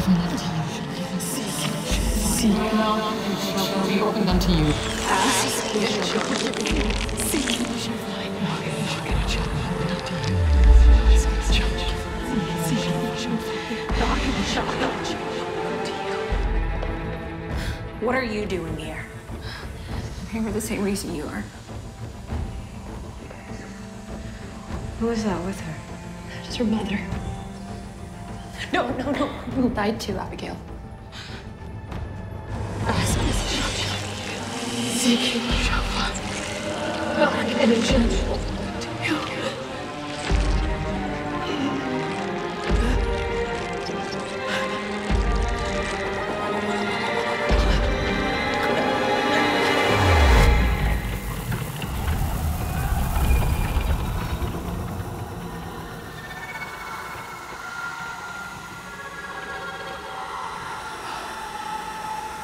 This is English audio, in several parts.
give me that time. Seek. It shall be opened unto you. Ask, it shall be given. Seek, it shall find. Knock, it shall be opened unto you. Ask, it shall be given. Seek, it shall find. Knock, it shall be opened unto you. What are you doing here? I'm here for the same reason you are. Who is that with her? That is her mother. No. You lied to Abigail. Ask this child. Seek you shall find. Knock and it shall be opened unto you.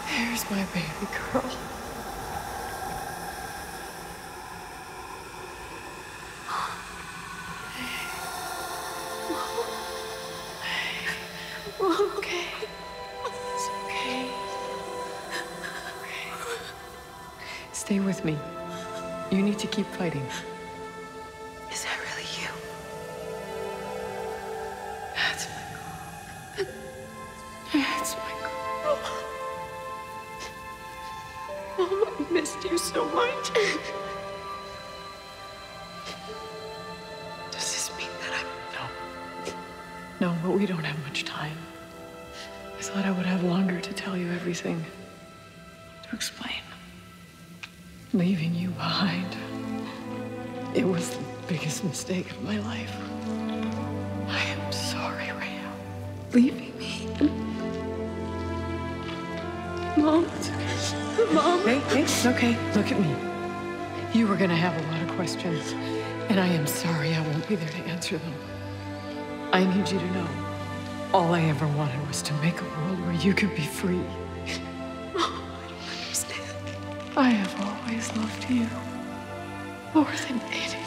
There's my baby girl. Mom, okay. It's okay. Stay with me. You need to keep fighting. Is that really you? That's my girl. That's my girl. Mom, I missed you so much. Does this mean that I'm... No. No, but we don't have much time. I thought I would have longer to tell you everything. To explain. Leaving you behind. It was the biggest mistake of my life. I am sorry, Raelle. Leaving me. Mom, it's okay. Mom. Hey, it's okay. Look at me. You were gonna have a lot of questions, and I am sorry I won't be there to answer them. I need you to know, all I ever wanted was to make a world where you could be free. Mom, I don't understand. I have always loved you more than anything.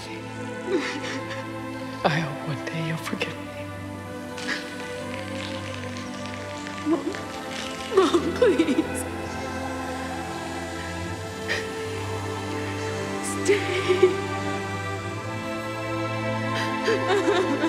I hope one day you'll forgive me. Mom. Mom, please. Stay.